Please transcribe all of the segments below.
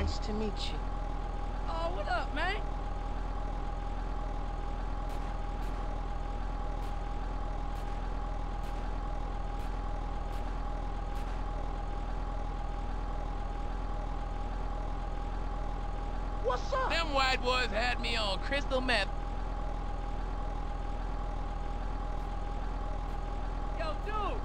Nice to meet you. Oh, what up, man? What's up? Them white boys had me on crystal meth. Yo, dude!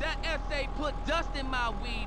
That essay put dust in my weed.